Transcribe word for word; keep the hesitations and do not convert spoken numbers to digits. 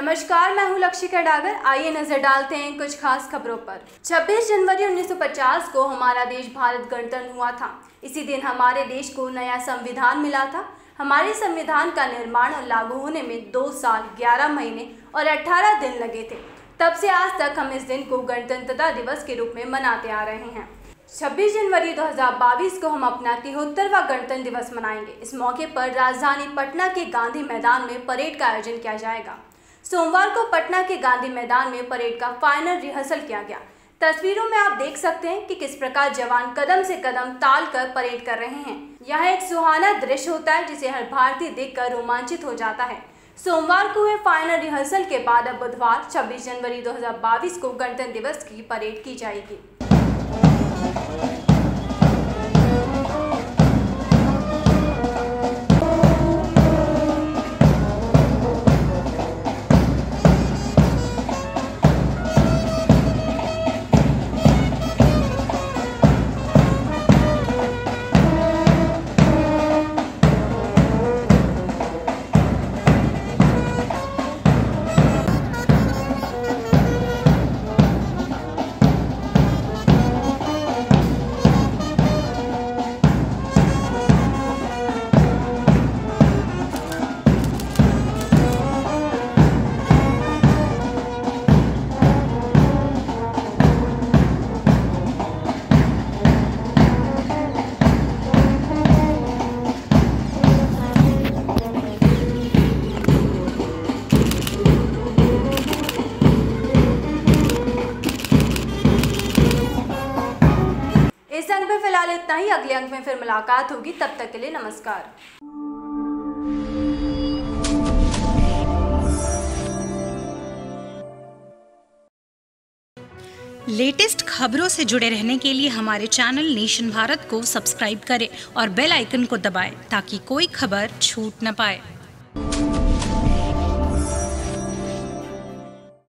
नमस्कार, मैं हूँ लक्षिका डागर। आइए नजर डालते हैं कुछ खास खबरों पर। छब्बीस जनवरी उन्नीस सौ पचास को हमारा देश भारत गणतंत्र हुआ था। इसी दिन हमारे देश को नया संविधान मिला था। हमारे संविधान का निर्माण और लागू होने में दो साल ग्यारह महीने और अठारह दिन लगे थे। तब से आज तक हम इस दिन को गणतंत्रता दिवस के रूप में मनाते आ रहे हैं। छब्बीस जनवरी दो हज़ार बाईस को हम अपना तिहत्तरवां गणतंत्र दिवस मनाएंगे। इस मौके पर राजधानी पटना के गांधी मैदान में परेड का आयोजन किया जाएगा। सोमवार को पटना के गांधी मैदान में परेड का फाइनल रिहर्सल किया गया। तस्वीरों में आप देख सकते हैं कि किस प्रकार जवान कदम से कदम ताल कर परेड कर रहे हैं। यह एक सुहाना दृश्य होता है जिसे हर भारतीय देखकर रोमांचित हो जाता है। सोमवार को हुए फाइनल रिहर्सल के बाद अब बुधवार छब्बीस जनवरी दो हज़ार बाईस को गणतंत्र दिवस की परेड की जाएगी। इस अंक में फिलहाल इतना ही। अगले अंक में फिर मुलाकात होगी। तब तक के लिए नमस्कार। लेटेस्ट खबरों से जुड़े रहने के लिए हमारे चैनल नेशन भारत को सब्सक्राइब करें और बेल आइकन को दबाएं ताकि कोई खबर छूट न पाए।